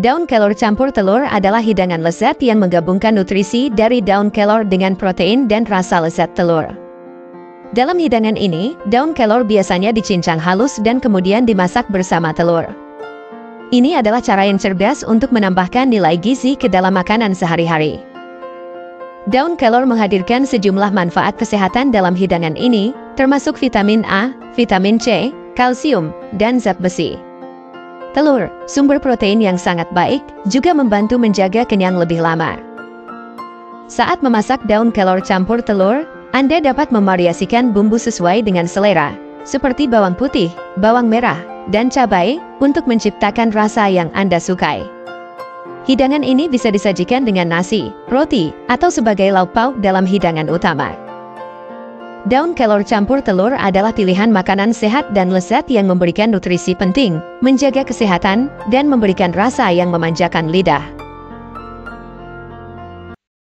Daun kelor campur telur adalah hidangan lezat yang menggabungkan nutrisi dari daun kelor dengan protein dan rasa lezat telur. Dalam hidangan ini, daun kelor biasanya dicincang halus dan kemudian dimasak bersama telur. Ini adalah cara yang cerdas untuk menambahkan nilai gizi ke dalam makanan sehari-hari. Daun kelor menghadirkan sejumlah manfaat kesehatan dalam hidangan ini, termasuk vitamin A, vitamin C, kalsium, dan zat besi. Telur, sumber protein yang sangat baik, juga membantu menjaga kenyang lebih lama. Saat memasak daun kelor campur telur, Anda dapat memvariasikan bumbu sesuai dengan selera, seperti bawang putih, bawang merah, dan cabai, untuk menciptakan rasa yang Anda sukai. Hidangan ini bisa disajikan dengan nasi, roti, atau sebagai lauk pauk dalam hidangan utama. Daun kelor campur telur adalah pilihan makanan sehat dan lezat yang memberikan nutrisi penting, menjaga kesehatan, dan memberikan rasa yang memanjakan lidah.